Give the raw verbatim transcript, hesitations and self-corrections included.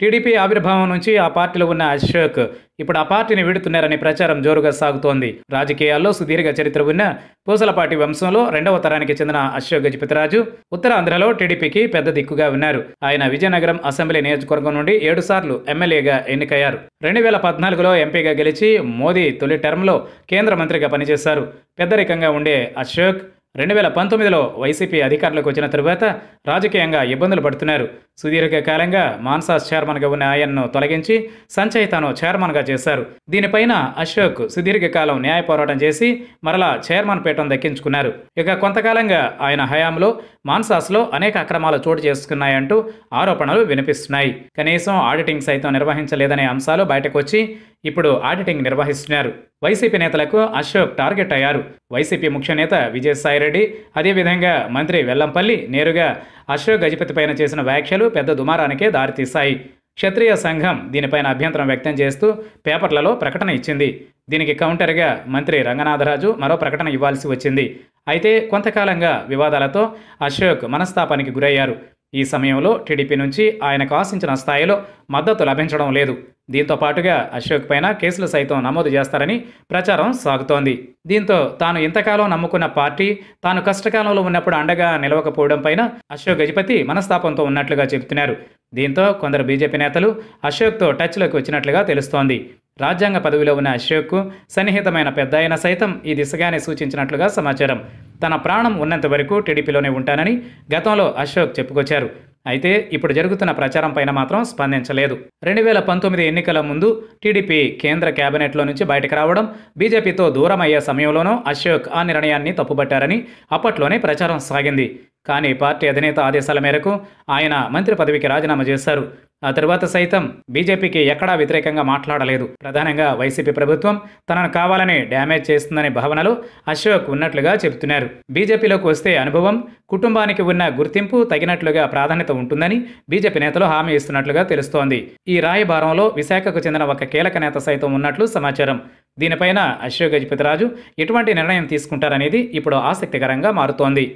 TDP ఆవిర్భావం నుంచి ఆ పార్టీలో ఉన్న అశోక్ ఇప్పుడు ఆ పార్టీని వీడుతున్నారనే ప్రచారం జోరుగా సాగుతోంది. రాజకీయాల్లో సుదీర్ఘ చరిత్ర ఉన్న పూసలపాటి వంశంలో రెండవ తరానికి చెందిన అశోక్ గజపతి రాజు ఉత్తరాంధ్రలో టీడీపీకి పెద్ద దిక్కుగా ఉన్నారు. ఆయన విజయనగరం అసెంబ్లీ నియోజకవర్గం నుండి ఏడు సార్లు ఎమ్మెల్యేగా ఎన్నికయ్యారు. రెండు వేల పద్నాలుగులో ఎంపీగా గెలిచి మోదీ తొలి టర్మ్లో కేంద్ర మంత్రిగా పనిచేశారు. పెద్దరికంగా ఉండే అశోక్ రెండు వేల పంతొమ్మిదిలో వైసీపీ అధికారంలోకి వచ్చిన తరువాత రాజకీయంగా ఇబ్బందులు పడుతున్నారు. సుదీర్ఘకాలంగా మాన్సాస్ చైర్మన్గా ఉన్న ఆయన్ను తొలగించి సంచయితను చైర్మన్గా చేశారు. దీనిపైన అశోక్ సుదీర్ఘకాలం న్యాయ పోరాటం చేసి మరలా చైర్మన్ పీఠం దక్కించుకున్నారు. ఇక కొంతకాలంగా ఆయన హయాంలో మాన్సాస్లో అనేక అక్రమాలు చోటు చేసుకున్నాయంటూ ఆరోపణలు వినిపిస్తున్నాయి. కనీసం ఆడిటింగ్ సైతం నిర్వహించలేదనే అంశాలు బయటకు వచ్చి ఇప్పుడు ఆడిటింగ్ నిర్వహిస్తున్నారు. వైసీపీ నేతలకు అశోక్ టార్గెట్ అయ్యారు. వైసీపీ ముఖ్య నేత విజయసాయిరెడ్డి, అదేవిధంగా మంత్రి వెల్లంపల్లి నేరుగా అశోక్ గజపతి పైన చేసిన వ్యాఖ్యలు పెద్ద దుమారానికే దారితీశాయి. క్షత్రియ సంఘం దీనిపైన అభ్యంతరం వ్యక్తం చేస్తూ పేపర్లలో ప్రకటన ఇచ్చింది. దీనికి కౌంటర్గా మంత్రి రంగనాథరాజు మరో ప్రకటన ఇవ్వాల్సి వచ్చింది. అయితే కొంతకాలంగా వివాదాలతో అశోక్ మనస్తాపానికి గురయ్యారు. ఈ సమయంలో టీడీపీ నుంచి ఆయనకు ఆశించిన స్థాయిలో మద్దతు లభించడం లేదు. దీంతో పాటుగా అశోక్ పైన కేసులు సైతం నమోదు చేస్తారని ప్రచారం సాగుతోంది. దీంతో తాను ఇంతకాలం నమ్ముకున్న పార్టీ తాను కష్టకాలంలో ఉన్నప్పుడు అండగా నిలవకపోవడం పైన అశోక్ గజపతి మనస్తాపంతో ఉన్నట్లుగా చెబుతున్నారు. దీంతో కొందరు బీజేపీ నేతలు అశోక్తో టచ్లోకి వచ్చినట్లుగా తెలుస్తోంది. రాజ్యాంగ పదవిలో ఉన్న అశోక్కు సన్నిహితమైన పెద్ద అయిన సైతం ఈ దిశగానే సూచించినట్లుగా సమాచారం. తన ప్రాణం ఉన్నంత వరకు టీడీపీలోనే ఉంటానని గతంలో అశోక్ చెప్పుకొచ్చారు. అయితే ఇప్పుడు జరుగుతున్న ప్రచారం పైన మాత్రం స్పందించలేదు. రెండు వేల పంతొమ్మిది ఎన్నికల ముందు టీడీపీ కేంద్ర కేబినెట్లో నుంచి బయటకు రావడం, బీజేపీతో దూరం అయ్యే సమయంలోనూ అశోక్ ఆ నిర్ణయాన్ని తప్పుబట్టారని అప్పట్లోనే ప్రచారం సాగింది. కానీ పార్టీ అధినేత ఆదేశాల మేరకు ఆయన మంత్రి పదవికి రాజీనామా చేశారు. ఆ తర్వాత సైతం బీజేపీకి ఎక్కడా వ్యతిరేకంగా మాట్లాడలేదు. ప్రధానంగా వైసీపీ ప్రభుత్వం తనను కావాలని డ్యామేజ్ చేస్తుందనే భావనలో అశోక్ ఉన్నట్లుగా చెబుతున్నారు. బీజేపీలోకి వస్తే అనుభవం, కుటుంబానికి ఉన్న గుర్తింపు తగినట్లుగా ప్రాధాన్యత ఉంటుందని బీజేపీ నేతలు హామీ ఇస్తున్నట్లుగా తెలుస్తోంది. ఈ రాయబారంలో విశాఖకు చెందిన ఒక కీలక నేత సైతం ఉన్నట్లు సమాచారం. దీనిపైన అశోక్ గజపతిరాజు ఎటువంటి నిర్ణయం తీసుకుంటారనేది ఇప్పుడు ఆసక్తికరంగా మారుతోంది.